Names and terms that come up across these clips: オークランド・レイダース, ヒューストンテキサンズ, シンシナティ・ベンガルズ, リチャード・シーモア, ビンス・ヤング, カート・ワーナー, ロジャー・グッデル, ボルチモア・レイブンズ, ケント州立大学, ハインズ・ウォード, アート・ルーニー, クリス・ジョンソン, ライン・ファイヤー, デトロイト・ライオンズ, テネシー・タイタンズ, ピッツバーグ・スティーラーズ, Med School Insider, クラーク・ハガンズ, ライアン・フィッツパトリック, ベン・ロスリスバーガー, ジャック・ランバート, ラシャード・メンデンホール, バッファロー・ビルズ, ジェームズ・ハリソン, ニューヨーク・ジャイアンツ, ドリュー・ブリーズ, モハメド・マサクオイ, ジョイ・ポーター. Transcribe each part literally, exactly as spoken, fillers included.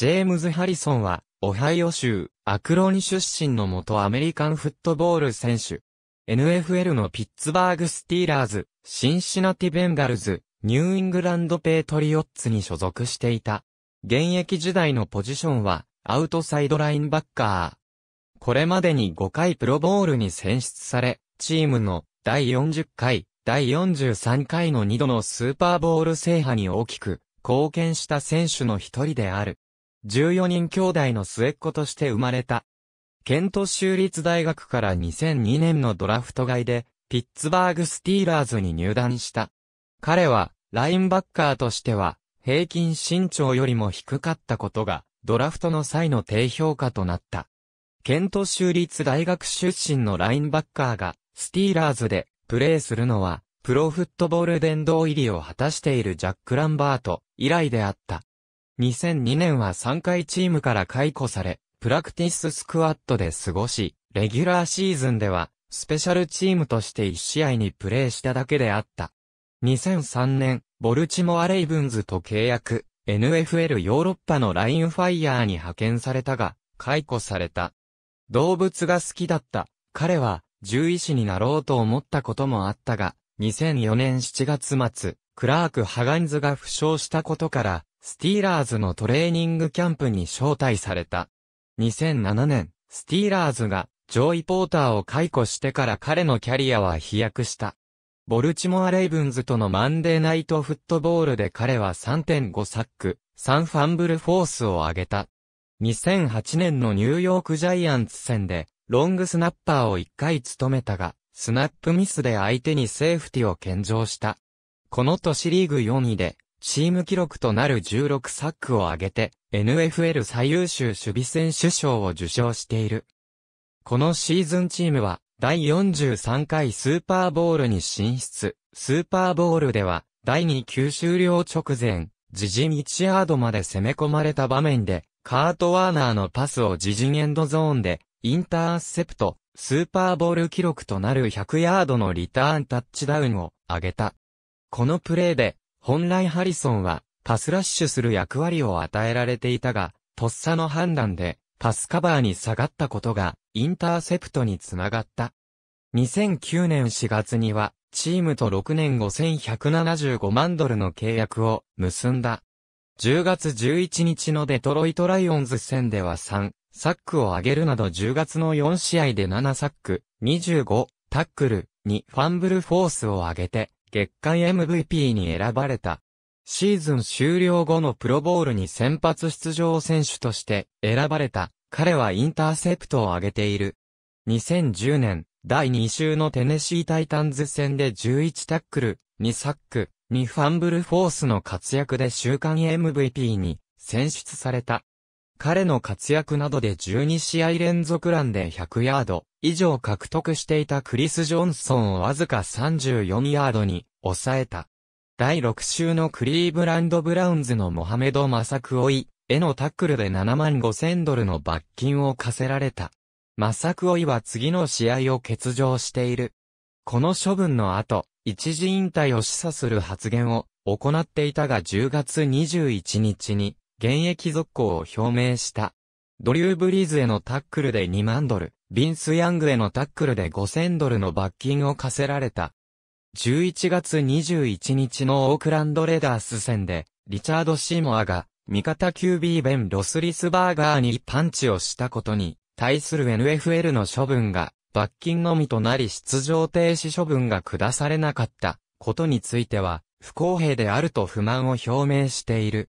ジェームズ・ハリソンは、オハイオ州、アクロン出身の元アメリカンフットボール選手。エヌエフエル のピッツバーグ・スティーラーズ、シンシナティ・ベンガルズ、ニューイングランド・ペイトリオッツに所属していた。現役時代のポジションは、アウトサイドラインバッカー。これまでにごかいプロボウルに選出され、チームのだいよんじゅっかい、だいよんじゅうさんかいのにどのスーパーボウル制覇に大きく貢献した選手の一人である。じゅうよにん兄弟の末っ子として生まれた。ケント州立大学からにせんにねんのドラフト外で、ピッツバーグスティーラーズに入団した。彼は、ラインバッカーとしては、平均身長よりも低かったことが、ドラフトの際の低評価となった。ケント州立大学出身のラインバッカーが、スティーラーズで、プレーするのは、プロフットボール殿堂入りを果たしているジャック・ランバート以来であった。にせんにねんはさんかいチームから解雇され、プラクティススクワッドで過ごし、レギュラーシーズンでは、スペシャルチームとしていちしあいにプレーしただけであった。にせんさんねん、ボルチモア・レイブンズと契約、エヌエフエル ヨーロッパのラインファイヤーに派遣されたが、解雇された。動物が好きだった。彼は、獣医師になろうと思ったこともあったが、にせんよねんしちがつ末、クラーク・ハガンズが負傷したことから、スティーラーズのトレーニングキャンプに招待された。にせんななねん、スティーラーズがジョイ・ポーターを解雇してから彼のキャリアは飛躍した。ボルチモア・レイブンズとのマンデーナイトフットボールで彼は さんてんご サック、さんファンブルフォースを挙げた。にせんはちねんのニューヨークジャイアンツ戦でロングスナッパーをいっかい務めたが、スナップミスで相手にセーフティを献上した。この年リーグよんいで、チーム記録となるじゅうろくサックを挙げて、エヌエフエル 最優秀守備選手賞を受賞している。このシーズンチームは、だいよんじゅうさんかいスーパーボウルに進出。スーパーボウルでは、だいに球終了直前、自陣いちヤードまで攻め込まれた場面で、カート・ワーナーのパスを自陣エンドゾーンで、インターセプト、スーパーボウル記録となるひゃくヤードのリターンタッチダウンを挙げた。このプレーで、本来ハリソンはパスラッシュする役割を与えられていたが、とっさの判断でパスカバーに下がったことがインターセプトにつながった。にせんきゅうねんしがつにはチームとろくねんごせんひゃくななじゅうごまんドルの契約を結んだ。じゅうがつじゅういちにちのデトロイトライオンズ戦ではさんサックを上げるなどじゅうがつのよんしあいでななサック、にじゅうごタックル、にファンブルフォースを上げて、月間 エムブイピー に選ばれた。シーズン終了後のプロボウルに先発出場選手として選ばれた。彼はインターセプトを上げている。にせんじゅうねん、だいに週のテネシータイタンズ戦でじゅういちタックル、にサック、にファンブルフォースの活躍で週間 エムブイピー に選出された。彼の活躍などでじゅうにしあい連続ランでひゃくヤード以上獲得していたクリス・ジョンソンをわずかさんじゅうよんヤードに抑えた。だいろく週のクリーブランド・ブラウンズのモハメド・マサクオイへのタックルでななまんごせんドルの罰金を課せられた。マサクオイは次の試合を欠場している。この処分の後、一時引退を示唆する発言を行っていたがじゅうがつにじゅういちにちに、現役続行を表明した。ドリュー・ブリーズへのタックルでにまんドル、ビンス・ヤングへのタックルでごせんドルの罰金を課せられた。じゅういちがつにじゅういちにちのオークランド・レダース戦で、リチャード・シーモアが、味方 キュービー ベン・ロスリスバーガーにパンチをしたことに、対する エヌエフエル の処分が、罰金のみとなり出場停止処分が下されなかったことについては、不公平であると不満を表明している。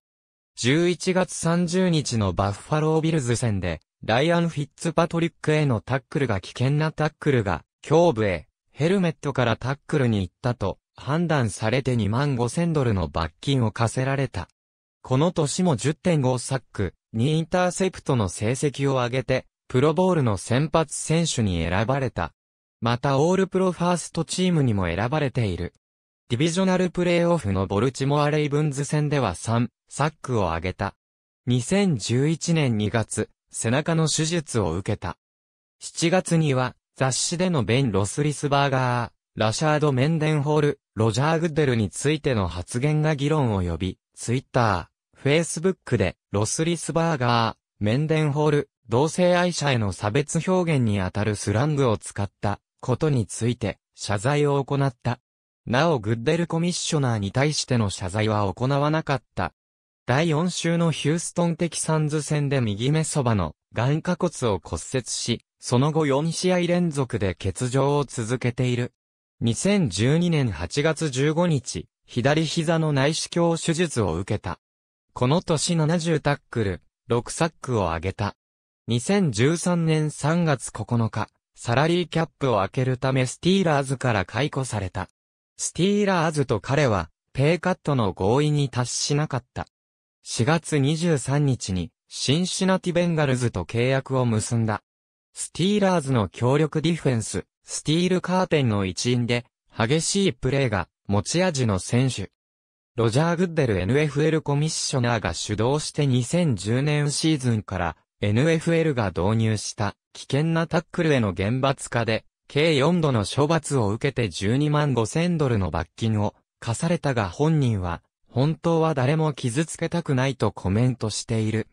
じゅういちがつさんじゅうにちのバッファロービルズ戦で、ライアン・フィッツパトリックへのタックルが危険なタックルが、胸部へ、ヘルメットからタックルに行ったと、判断されてにまんごせんドルの罰金を課せられた。この年も じゅってんご サック、にインターセプトの成績を上げて、プロボウルの先発選手に選ばれた。またオールプロファーストチームにも選ばれている。ディビジョナルプレーオフのボルチモア・レイブンズ戦ではさん、サックを上げた。にせんじゅういちねんにがつ、背中の手術を受けた。しちがつには、雑誌でのベン・ロスリスバーガー、ラシャード・メンデンホール、ロジャー・グッデルについての発言が議論を呼び、ツイッター、Facebook で、ロスリスバーガー、メンデンホール、同性愛者への差別表現にあたるスラングを使ったことについて謝罪を行った。なおグッデルコミッショナーに対しての謝罪は行わなかった。だいよん週のヒューストンテキサンズ戦で右目そばの眼窩骨を骨折し、その後よん試合連続で欠場を続けている。にせんじゅうにねんはちがつじゅうごにち、左膝の内視鏡手術を受けた。この年ななじゅうタックル、ろくサックを挙げた。にせんじゅうさんねんさんがつここのか、サラリーキャップを開けるためスティーラーズから解雇された。スティーラーズと彼は、ペイカットの合意に達しなかった。しがつにじゅうさんにちに、シンシナティベンガルズと契約を結んだ。スティーラーズの強力ディフェンス、スティールカーテンの一員で、激しいプレーが持ち味の選手。ロジャー・グッデル エヌエフエル コミッショナーが主導してにせんじゅうねんシーズンから、エヌエフエル が導入した危険なタックルへの厳罰化で、計よんどの処罰を受けてじゅうにまんごせんドルの罰金を課されたが本人は、本当は誰も傷つけたくないとコメントしている。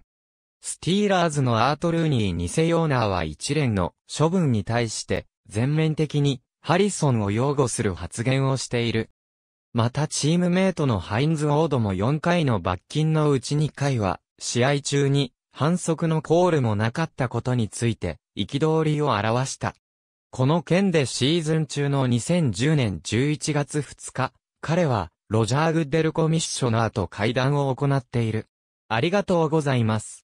スティーラーズのアート・ルーニーに世オーナーは一連の処分に対して、全面的にハリソンを擁護する発言をしている。またチームメイトのハインズ・ウォードもよんかいの罰金のうちにかいは、試合中に、反則のコールもなかったことについて、憤りを表した。この件でシーズン中のにせんじゅうねんじゅういちがつふつか、彼は、ロジャー・グッデルコミッショナーと会談を行っている。ありがとうございます。